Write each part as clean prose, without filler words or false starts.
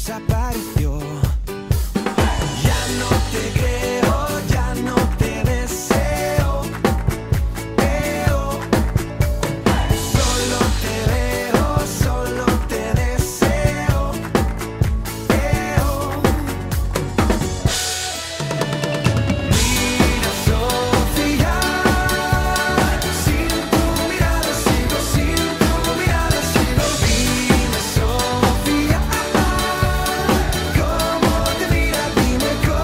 desapareció. Ya no te creo, ya no te deseo, solo te veo, solo te deseo, Mira, Sofía, sin tu mirada sigo, sin tu mirada sigo. Dime, Sofía, cómo te mira, dime cómo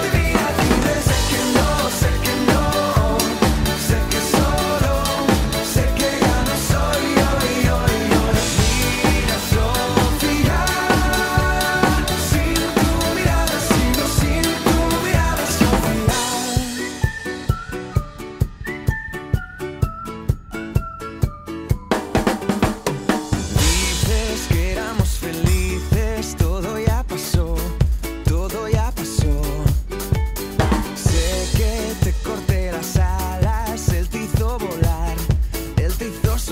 te mira. Dime, sé que no, sé que solo, sé que ya no soy hoy. Mira, Sofía, sin tu mirada sigo, sin tu mirada sigo. Dices que éramos felices, todo ya pasó, sé que te corté las alas, él te hizo volar, él te hizo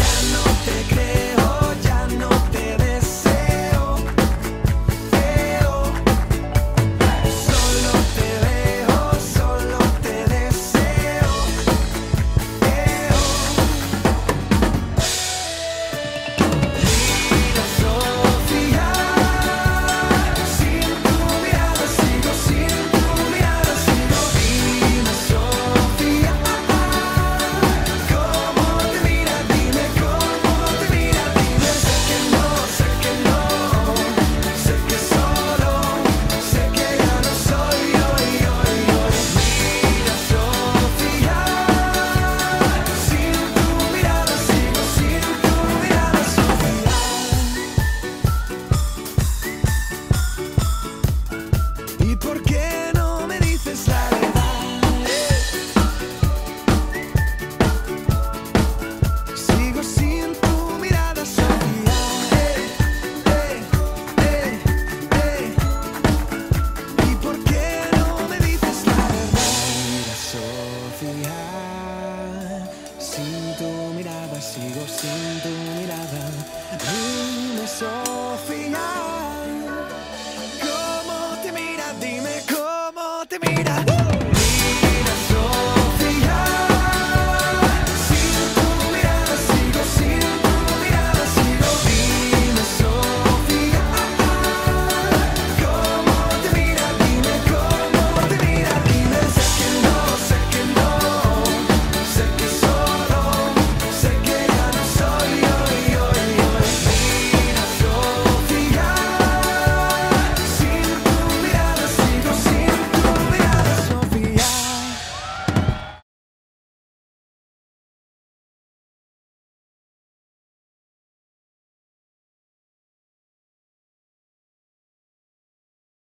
Ya no te creo, ya no te deseo, solo te veo, solo te deseo. Mira, Sofía, sin tu mirada sigo, sin tu mirada sigo. Dime, Sofía, cómo te mira, dime cómo te mira. Dime, sé que no, sé que solo, sé que ya no soy hoy. Mira, Sofía, sin tu mirada sigo, sin tu mirada, Sofía. ¿Y por qué no me dices la verdad? Sigo sin tu mirada, Sofía. ¿Y por qué no me dices la verdad? Mira, Sofía, sin tu mirada sigo, sin tu mirada. Dime, Sofía.